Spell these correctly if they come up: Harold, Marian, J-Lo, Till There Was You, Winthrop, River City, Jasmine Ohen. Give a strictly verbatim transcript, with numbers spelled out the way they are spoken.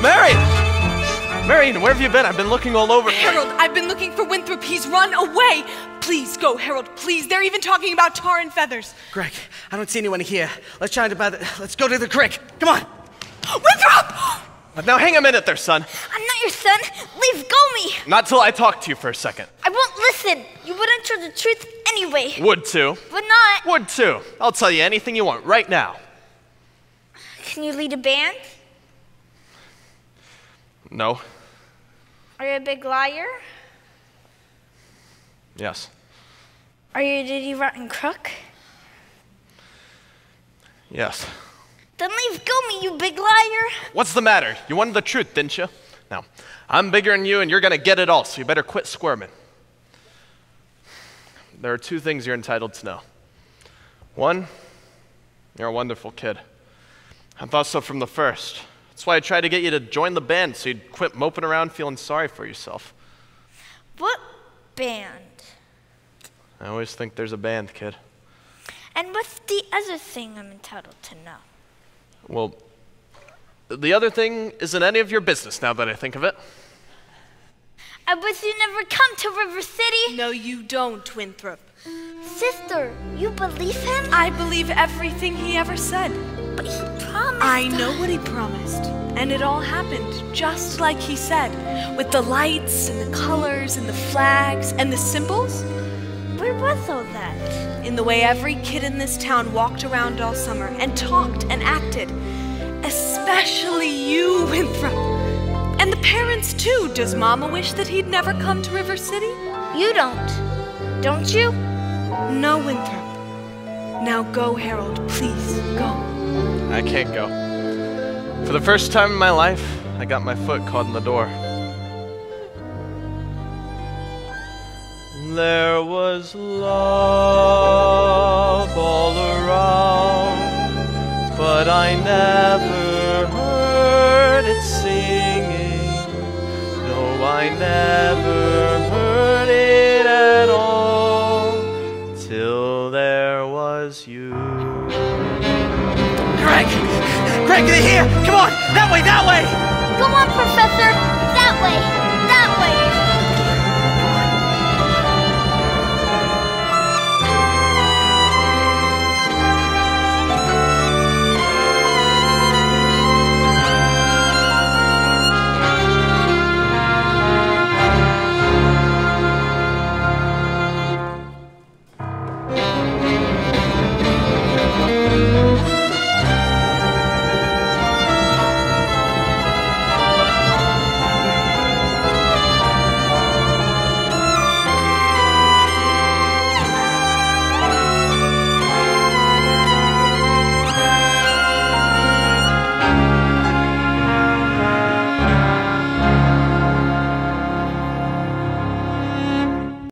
Marian! Marian, where have you been? I've been looking all over. Harold, I've been looking for Winthrop. He's run away. Please go, Harold, please. They're even talking about tar and feathers. Greg, I don't see anyone here. Let's try to buy the, let's go to the creek. Come on. Winthrop! Now hang a minute there, son. I'm not your son. Leave go me. Not till I talk to you for a second. I won't listen. You wouldn't tell the truth anyway. Would too. Would not. Would too. I'll tell you anything you want right now. Can you lead a band? No. Are you a big liar? Yes. Are you a dirty, rotten crook? Yes. Then leave go me, you big liar! What's the matter? You wanted the truth, didn't you? Now, I'm bigger than you and you're gonna get it all, so you better quit squirming. There are two things you're entitled to know. One, you're a wonderful kid. I thought so from the first. That's why I tried to get you to join the band so you'd quit moping around feeling sorry for yourself. What band? I always think there's a band, kid. And what's the other thing I'm entitled to know? Well, the other thing isn't any of your business now that I think of it. I wish you never come to River City. No, you don't, Winthrop. Sister, you believe him? I believe everything he ever said. But he promised. I know what he promised. And it all happened just like he said, with the lights and the colors and the flags and the symbols. Where was all that? In the way every kid in this town walked around all summer and talked and acted. Especially you, Winthrop. And the parents, too. Does Mama wish that he'd never come to River City? You don't. Don't you? No, Winthrop. Now go, Harold. Please, go. I can't go. For the first time in my life, I got my foot caught in the door. There was love all around, but I never heard it singing. I never heard it at all till there was you. Greg! Greg, they're here! Come on! That way, that way! Go on, Professor! That way!